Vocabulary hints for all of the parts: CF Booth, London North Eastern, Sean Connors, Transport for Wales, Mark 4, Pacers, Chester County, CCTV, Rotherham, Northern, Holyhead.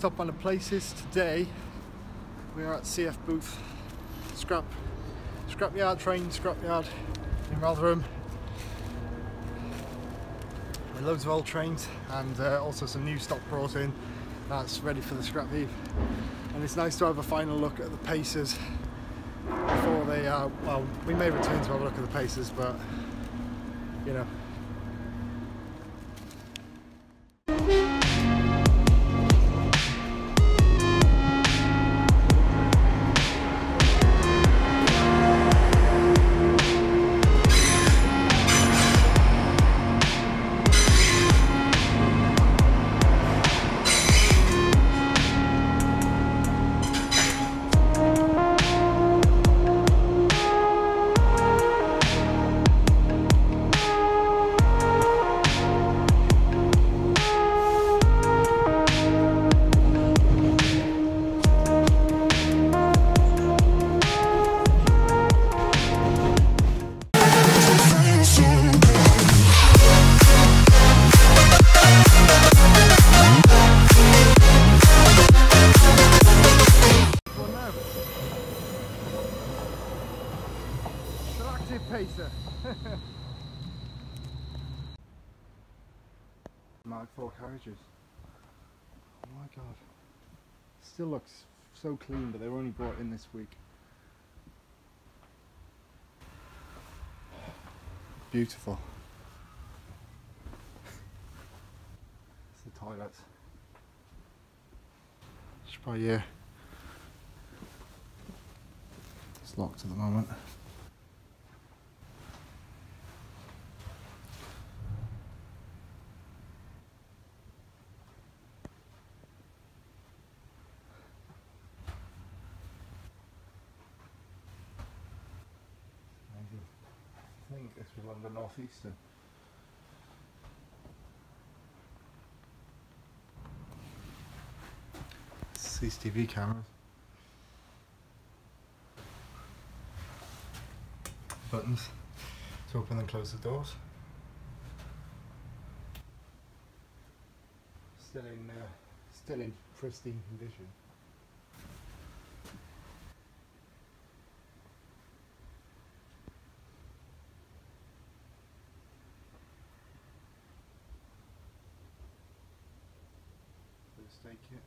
stop on the places. Today we are at CF Booth scrapyard in Rotherham. With loads of old trains and also some new stock brought in that's ready for the scrap heap. And it's nice to have a final look at the Pacers before they are, well, we may return to have a look at the Pacers, but you know. Pacer. Mark 4 carriages. Oh my god. Still looks so clean, but they were only brought in this week. Beautiful. It's the toilets. Should probably, it's locked at the moment. I think this was London North Eastern. CCTV cameras. Buttons to open and close the doors. Still in pristine condition. Take it.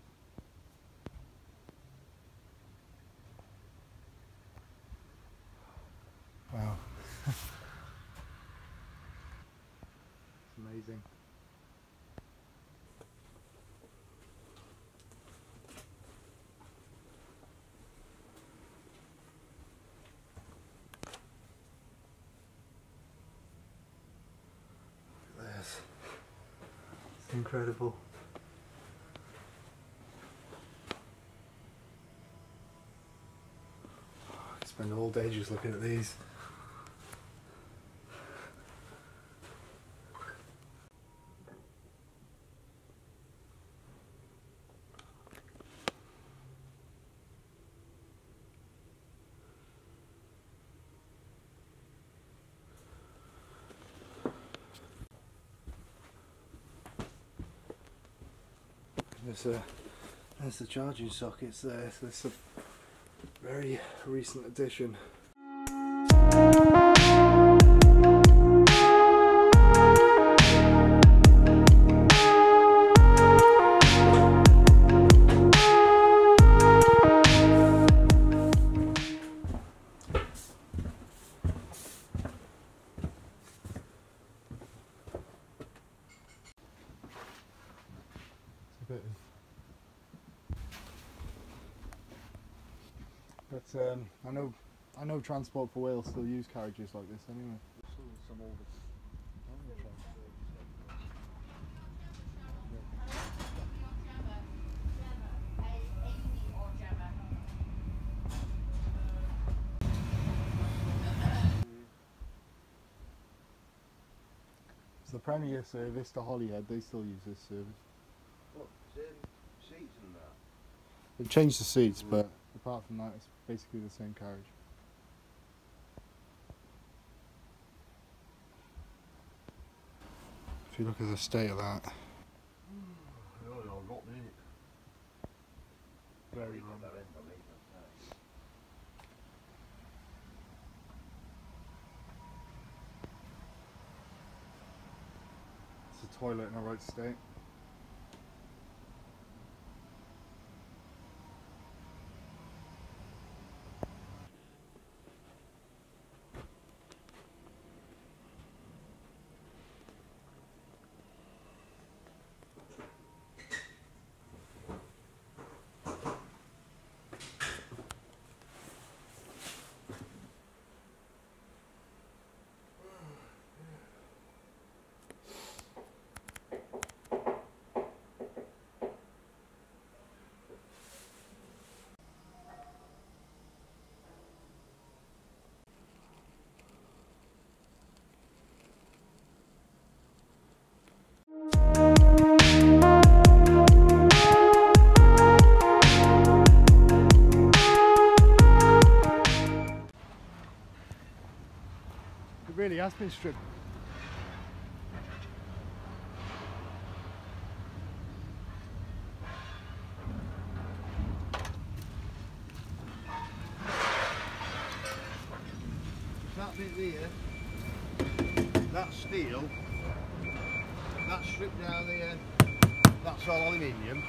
Wow. It's amazing. Look at this. It's incredible. Spend all day just looking at these. There's the charging sockets there. So there's some very recent addition. But I know Transport for Wales still use carriages like this anyway. Some older. It's the premier service to Holyhead. They still use this service. What, same seats and that? They've changed the seats, but apart from that, it's basically the same carriage. If you look at the state of that. It's all rotten, isn't it? very wrong. It's a toilet in the right state. Really has been stripped. That bit there, that's steel, that's stripped down there, that's all aluminium.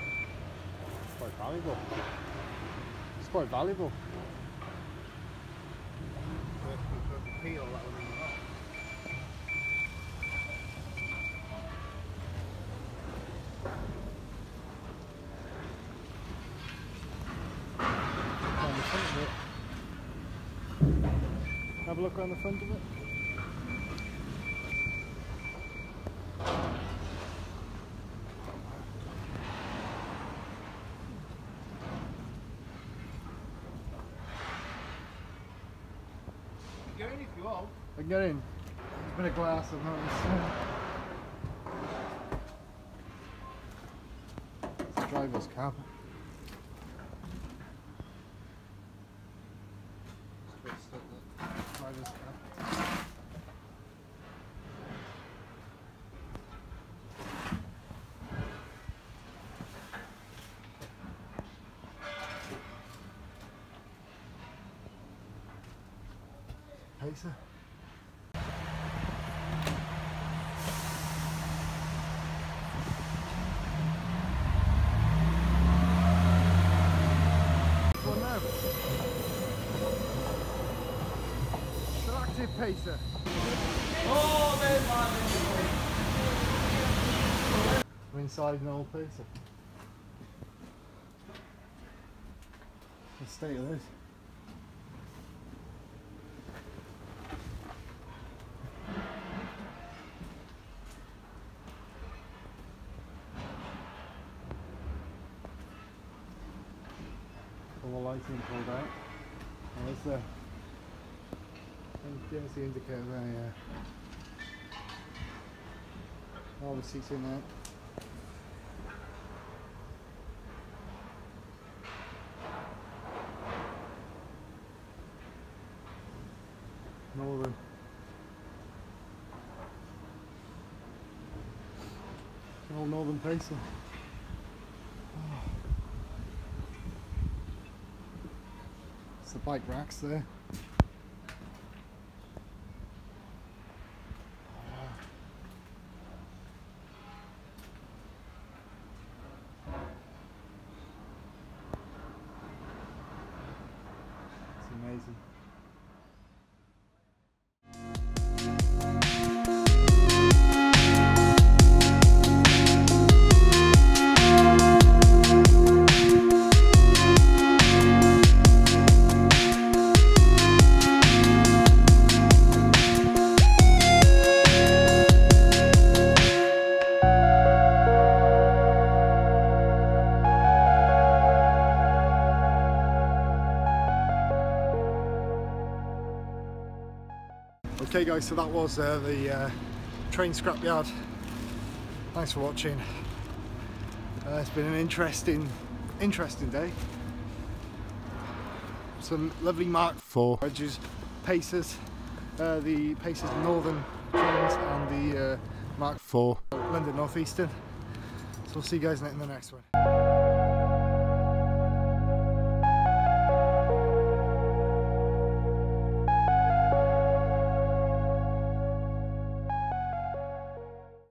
It's quite valuable. It's quite valuable. Peel that one. Have a look around the front of it. You can get in if you want. I can get in. There's a bit of glass I've noticed. It's a driver's cab. Pacer. Pacer. Oh, man. We're inside an old Pacer. The state of this. All the lighting pulled out. Oh, there's the. There's the indicator there, yeah. All the seats in there. Northern. An old Northern Pacer. Oh. It's the bike racks there. Amazing. Okay guys, so that was the train scrapyard. Thanks for watching. It's been an interesting day. Some lovely Mark 4 wedges, Pacers, the Pacers Northern trains, and the Mark 4 London North Eastern. So we'll see you guys in the next one.